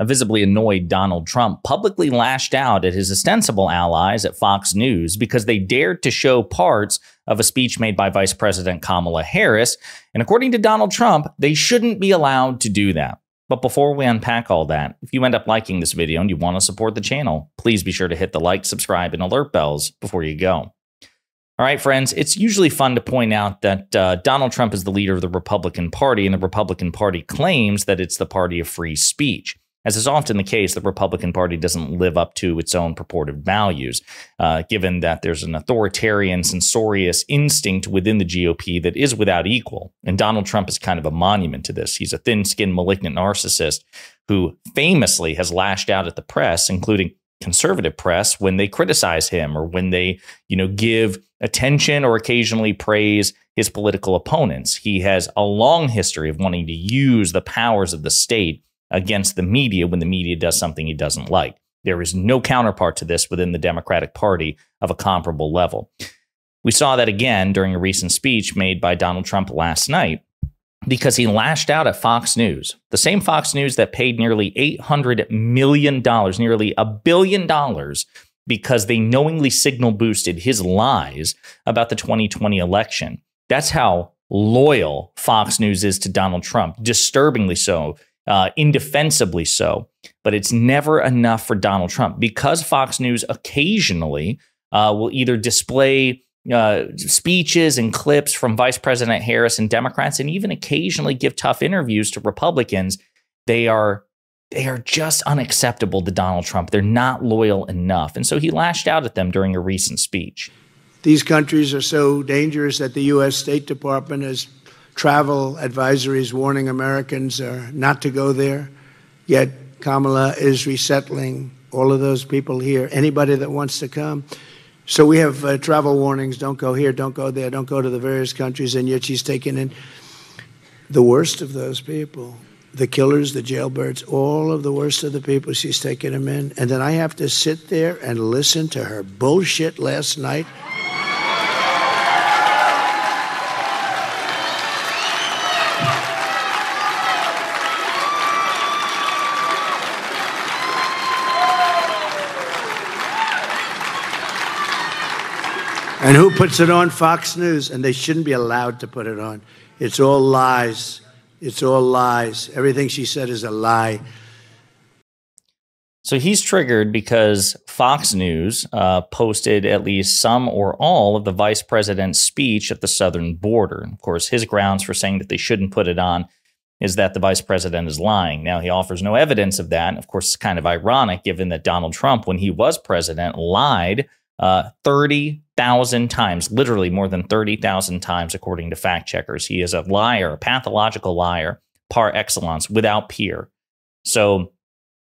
a visibly annoyed Donald Trump publicly lashed out at his ostensible allies at Fox News because they dared to show parts of a speech made by Vice President Kamala Harris. And according to Donald Trump, they shouldn't be allowed to do that. But before we unpack all that, if you end up liking this video and you want to support the channel, please be sure to hit the like, subscribe, and alert bells before you go. All right, friends, it's usually fun to point out that Donald Trump is the leader of the Republican Party, and the Republican Party claims that it's the party of free speech. As is often the case, the Republican Party doesn't live up to its own purported values, given that there's an authoritarian, censorious instinct within the GOP that is without equal. And Donald Trump is kind of a monument to this. He's a thin-skinned, malignant narcissist who famously has lashed out at the press, including conservative press, when they criticize him or when they, give attention or occasionally praise his political opponents. He has a long history of wanting to use the powers of the state against the media when the media does something he doesn't like. There is no counterpart to this within the Democratic Party of a comparable level. We saw that again during a recent speech made by Donald Trump last night, because he lashed out at Fox News, the same Fox News that paid nearly $800 million, nearly $1 billion, because they knowingly signal boosted his lies about the 2020 election. That's how loyal Fox News is to Donald Trump, disturbingly so. Indefensibly so, but it's never enough for Donald Trump, because Fox News occasionally will either display speeches and clips from Vice President Harris and Democrats, and even occasionally give tough interviews to Republicans. They are just unacceptable to Donald Trump. They're not loyal enough. And so he lashed out at them during a recent speech. These countries are so dangerous that the U.S. State Department has travel advisories warning Americans not to go there, yet Kamala is resettling all of those people here, anybody that wants to come. So we have travel warnings, don't go here, don't go there, don't go to the various countries, and yet she's taken in the worst of those people, the killers, the jailbirds, all of the worst of the people she's taken them in. And then I have to sit there and listen to her bullshit last night. And who puts it on? Fox News. And they shouldn't be allowed to put it on. It's all lies. It's all lies. Everything she said is a lie. So he's triggered because Fox News posted at least some or all of the vice president's speech at the southern border. Of course, his grounds for saying that they shouldn't put it on is that the vice president is lying. Now, he offers no evidence of that. Of course, it's kind of ironic, given that Donald Trump, when he was president, lied 30,000 times, literally more than 30,000 times, according to fact checkers. He is a liar, a pathological liar, par excellence, without peer. So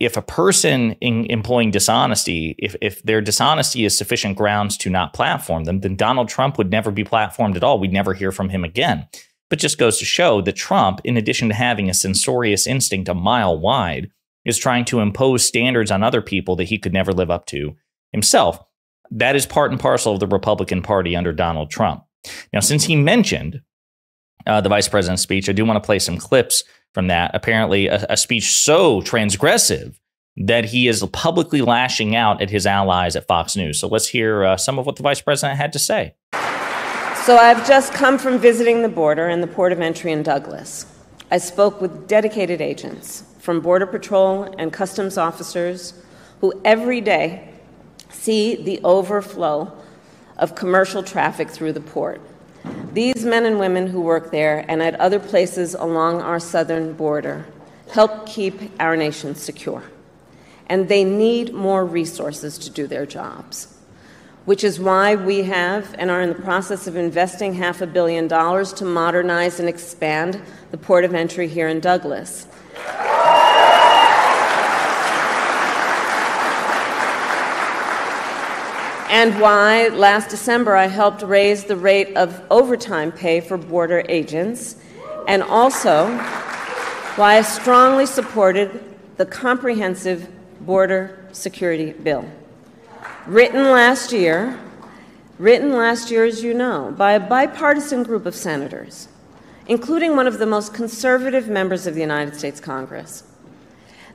if a person employing dishonesty, if their dishonesty is sufficient grounds to not platform them, then Donald Trump would never be platformed at all. We'd never hear from him again. But just goes to show that Trump, in addition to having a censorious instinct a mile wide, is trying to impose standards on other people that he could never live up to himself. That is part and parcel of the Republican Party under Donald Trump. Now, since he mentioned the vice president's speech, I do want to play some clips from that. Apparently, a speech so transgressive that he is publicly lashing out at his allies at Fox News. So let's hear some of what the vice president had to say. So I've just come from visiting the border and the port of entry in Douglas. I spoke with dedicated agents from Border Patrol and customs officers who every day see the overflow of commercial traffic through the port. These men and women who work there and at other places along our southern border help keep our nation secure. And they need more resources to do their jobs, which is why we have and are in the process of investing $500 million to modernize and expand the port of entry here in Douglas. And why last December I helped raise the rate of overtime pay for border agents, and also why I strongly supported the comprehensive border security bill, written last year, as you know, by a bipartisan group of senators, including one of the most conservative members of the United States Congress.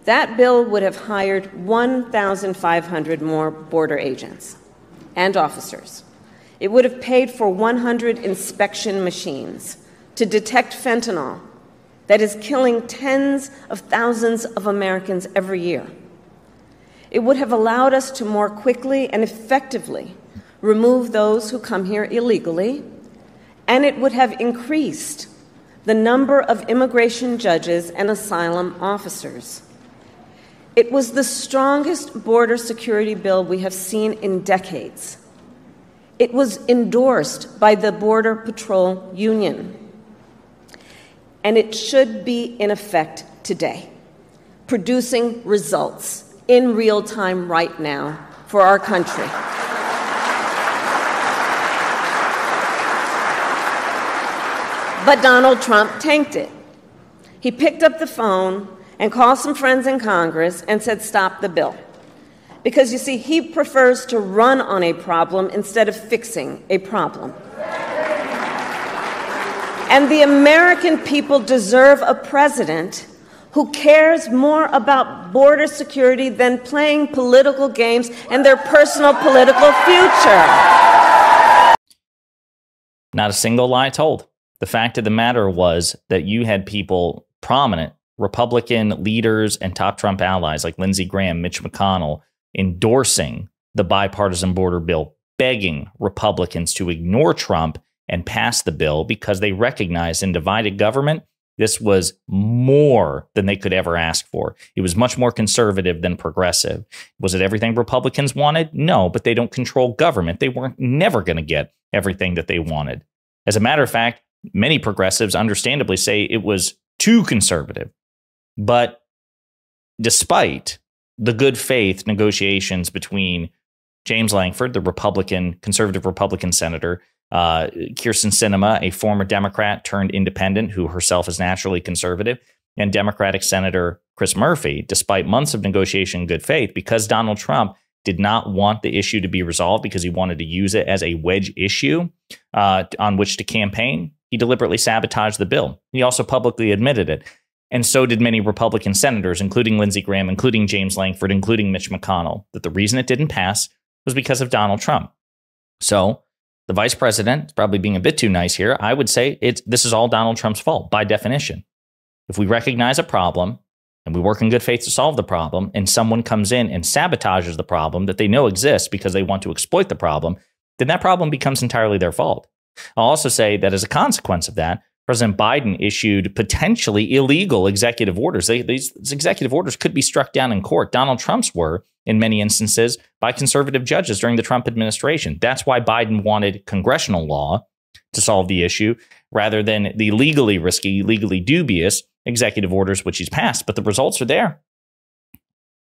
That bill would have hired 1,500 more border agents and officers. It would have paid for 100 inspection machines to detect fentanyl that is killing tens of thousands of Americans every year. It would have allowed us to more quickly and effectively remove those who come here illegally, and it would have increased the number of immigration judges and asylum officers. It was the strongest border security bill we have seen in decades. It was endorsed by the Border Patrol Union. And it should be in effect today, producing results in real time right now for our country. But Donald Trump tanked it. He picked up the phone and called some friends in Congress and said, "Stop the bill." Because you see, he prefers to run on a problem instead of fixing a problem. And the American people deserve a president who cares more about border security than playing political games and their personal political future. Not a single lie told. The fact of the matter was that you had people, prominent Republican leaders and top Trump allies like Lindsey Graham, Mitch McConnell, endorsing the bipartisan border bill, begging Republicans to ignore Trump and pass the bill because they recognized in divided government, this was more than they could ever ask for. It was much more conservative than progressive. Was it everything Republicans wanted? No, but they don't control government. They weren't never going to get everything that they wanted. As a matter of fact, many progressives understandably say it was too conservative. But despite the good faith negotiations between James Lankford, the conservative Republican senator, Kyrsten Sinema, a former Democrat turned independent who herself is naturally conservative, and Democratic Senator Chris Murphy, despite months of negotiation in good faith, because Donald Trump did not want the issue to be resolved because he wanted to use it as a wedge issue on which to campaign, he deliberately sabotaged the bill. He also publicly admitted it. And so did many Republican senators, including Lindsey Graham, including James Lankford, including Mitch McConnell, that the reason it didn't pass was because of Donald Trump. So the vice president is probably being a bit too nice here. I would say this is all Donald Trump's fault by definition. If we recognize a problem and we work in good faith to solve the problem and someone comes in and sabotages the problem that they know exists because they want to exploit the problem, then that problem becomes entirely their fault. I'll also say that as a consequence of that, President Biden issued potentially illegal executive orders. These executive orders could be struck down in court. Donald Trump's were, in many instances, by conservative judges during the Trump administration. That's why Biden wanted congressional law to solve the issue rather than the legally risky, legally dubious executive orders, which he's passed. But the results are there.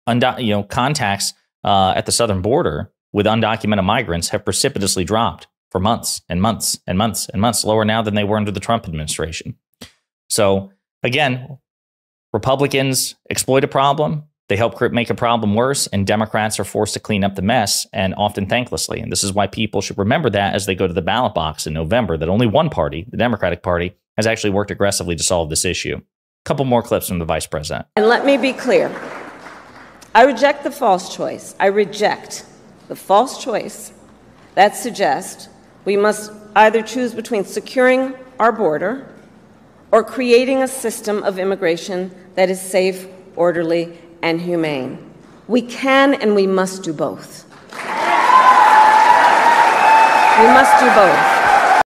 Contacts at the southern border with undocumented migrants have precipitously dropped for months and months and months and months, lower now than they were under the Trump administration. So again, Republicans exploit a problem, they help make a problem worse, and Democrats are forced to clean up the mess, and often thanklessly. And this is why people should remember that as they go to the ballot box in November, that only one party, the Democratic Party, has actually worked aggressively to solve this issue. A couple more clips from the vice president. And let me be clear. I reject the false choice. I reject the false choice that suggests we must either choose between securing our border or creating a system of immigration that is safe, orderly, and humane. We can and we must do both. We must do both.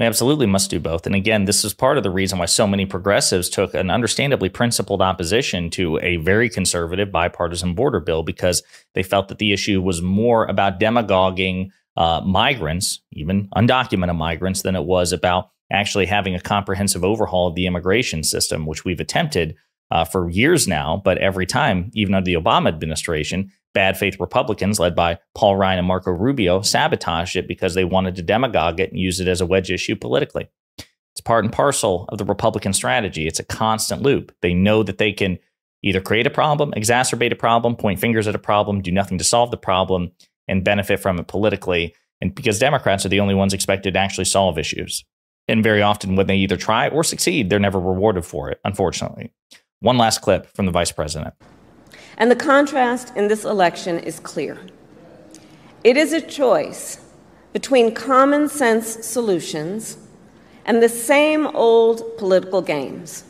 We absolutely must do both. And again, this is part of the reason why so many progressives took an understandably principled opposition to a very conservative bipartisan border bill, because they felt that the issue was more about demagoguing migrants, even undocumented migrants, than it was about actually having a comprehensive overhaul of the immigration system, which we've attempted for years now. But every time, even under the Obama administration, bad faith Republicans led by Paul Ryan and Marco Rubio sabotaged it because they wanted to demagogue it and use it as a wedge issue politically. It's part and parcel of the Republican strategy. It's a constant loop. They know that they can either create a problem, exacerbate a problem, point fingers at a problem, do nothing to solve the problem, and benefit from it politically, and because Democrats are the only ones expected to actually solve issues. And very often when they either try or succeed, they're never rewarded for it, unfortunately. One last clip from the vice president. And the contrast in this election is clear. It is a choice between common sense solutions and the same old political games.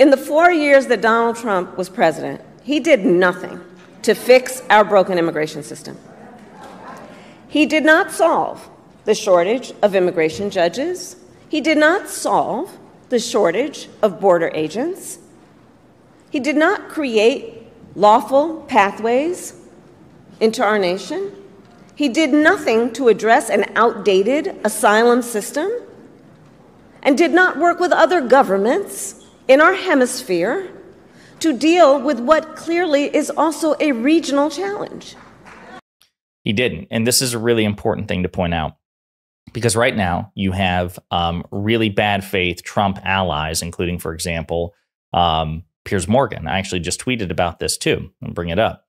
In the 4 years that Donald Trump was president, he did nothing to fix our broken immigration system. He did not solve the shortage of immigration judges. He did not solve the shortage of border agents. He did not create lawful pathways into our nation. He did nothing to address an outdated asylum system and did not work with other governments in our hemisphere to deal with what clearly is also a regional challenge. He didn't. And this is a really important thing to point out, because right now you have really bad faith Trump allies, including, for example, Piers Morgan. I actually just tweeted about this, too, and bring it up.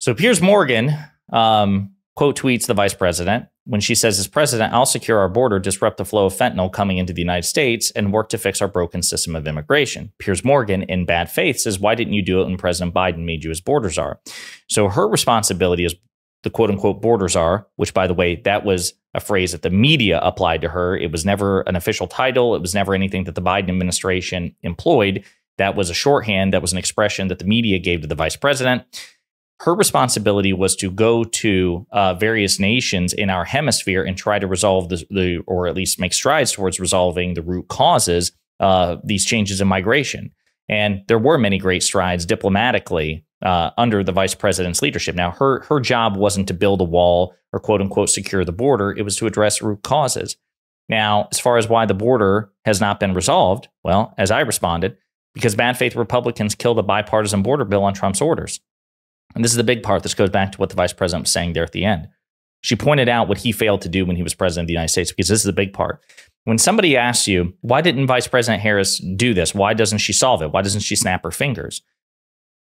So Piers Morgan, quote tweets the vice president when she says, as president, I'll secure our border, disrupt the flow of fentanyl coming into the United States, and work to fix our broken system of immigration. Piers Morgan, in bad faith, says, why didn't you do it when President Biden made you his border czar? So her responsibility is the quote unquote border czar, which, by the way, that was a phrase that the media applied to her. It was never an official title. It was never anything that the Biden administration employed. That was a shorthand. That was an expression that the media gave to the vice president. Her responsibility was to go to various nations in our hemisphere and try to resolve the or at least make strides towards resolving the root causes of these changes in migration. And there were many great strides diplomatically under the vice president's leadership. Now, her job wasn't to build a wall or, quote unquote, secure the border. It was to address root causes. Now, as far as why the border has not been resolved, well, as I responded, because bad faith Republicans killed a bipartisan border bill on Trump's orders. And this is the big part. This goes back to what the vice president was saying there at the end. She pointed out what he failed to do when he was president of the United States, because this is the big part. When somebody asks you, why didn't Vice President Harris do this? Why doesn't she solve it? Why doesn't she snap her fingers?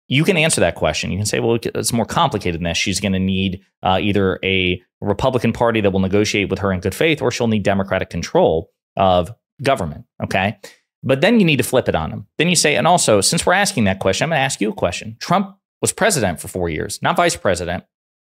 You can answer that question. You can say, well, it's more complicated than that. She's going to need either a Republican Party that will negotiate with her in good faith, or she'll need Democratic control of government. OK, but then you need to flip it on them. Then you say, and also, since we're asking that question, I'm going to ask you a question. Trump was president for 4 years, not vice president,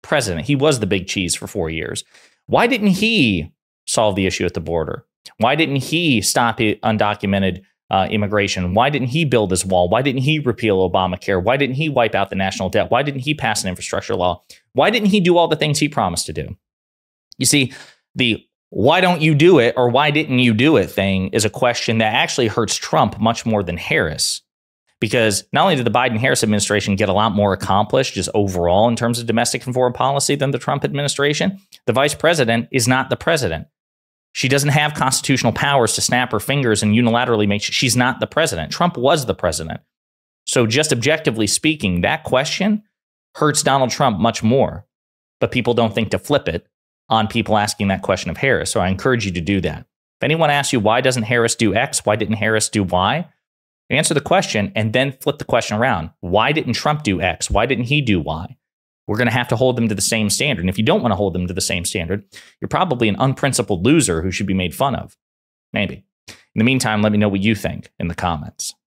president. He was the big cheese for 4 years. Why didn't he solve the issue at the border? Why didn't he stop undocumented immigration? Why didn't he build this wall? Why didn't he repeal Obamacare? Why didn't he wipe out the national debt? Why didn't he pass an infrastructure law? Why didn't he do all the things he promised to do? You see, the why don't you do it or why didn't you do it thing is a question that actually hurts Trump much more than Harris. Because not only did the Biden-Harris administration get a lot more accomplished just overall in terms of domestic and foreign policy than the Trump administration, the vice president is not the president. She doesn't have constitutional powers to snap her fingers and unilaterally make sure she's not the president. Trump was the president. So just objectively speaking, that question hurts Donald Trump much more. But people don't think to flip it on people asking that question of Harris. So I encourage you to do that. If anyone asks you, why doesn't Harris do X? Why didn't Harris do Y? Answer the question and then flip the question around. Why didn't Trump do X? Why didn't he do Y? We're going to have to hold them to the same standard. And if you don't want to hold them to the same standard, you're probably an unprincipled loser who should be made fun of. Maybe. In the meantime, let me know what you think in the comments.